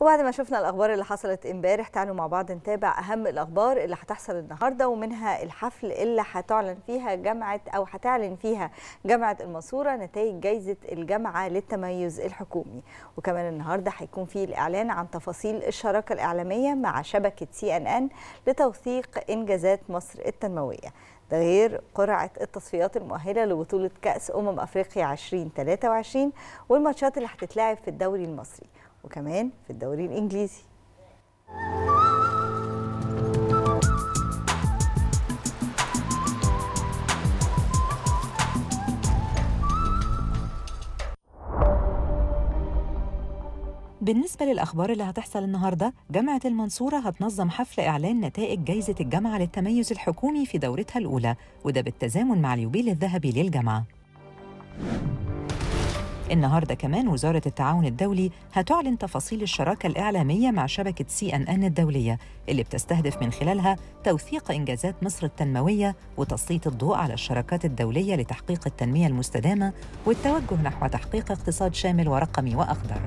وبعد ما شفنا الأخبار اللي حصلت امبارح، تعالوا مع بعض نتابع أهم الأخبار اللي هتحصل النهاردة، ومنها الحفل اللي هتعلن فيها جامعة المنصورة نتائج جائزة الجامعة للتميز الحكومي. وكمان النهاردة هيكون فيه الإعلان عن تفاصيل الشراكة الإعلامية مع شبكة CNN لتوثيق إنجازات مصر التنموية. ده غير قرعة التصفيات المؤهلة لبطولة كأس أمم إفريقيا 2023 والماتشات اللي هتتلعب في الدوري المصري وكمان في الدوري الإنجليزي. بالنسبة للأخبار اللي هتحصل النهاردة، جامعة المنصورة هتنظم حفل إعلان نتائج جائزة الجامعة للتميز الحكومي في دورتها الأولى، وده بالتزامن مع اليوبيل الذهبي للجامعة. النهاردة كمان وزارة التعاون الدولي هتعلن تفاصيل الشراكة الإعلامية مع شبكة CNN الدولية اللي بتستهدف من خلالها توثيق إنجازات مصر التنموية وتسليط الضوء على الشراكات الدولية لتحقيق التنمية المستدامة والتوجه نحو تحقيق اقتصاد شامل ورقمي وأخضر.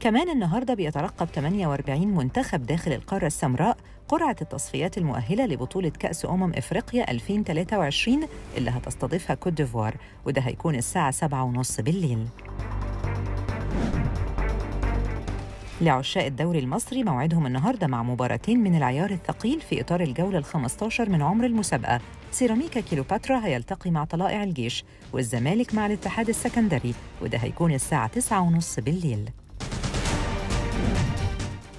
كمان النهاردة بيترقب 48 منتخب داخل القارة السمراء قرعة التصفيات المؤهلة لبطولة كأس أمم إفريقيا 2023 اللي هتستضيفها كوت ديفوار، وده هيكون الساعة 7:30 بالليل. لعشاق الدوري المصري موعدهم النهاردة مع مباراتين من العيار الثقيل في إطار الجولة ال15 من عمر المسابقة. سيراميكا كيلو هيلتقي مع طلائع الجيش، والزمالك مع الاتحاد السكندري، وده هيكون الساعة 9:30 بالليل.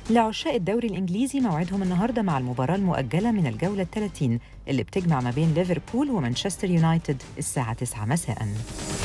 لعشاق الدوري الإنجليزي موعدهم النهاردة مع المباراة المؤجلة من الجولة 30 اللي بتجمع ما بين ليفربول ومانشستر يونايتد الساعة 9 مساءً.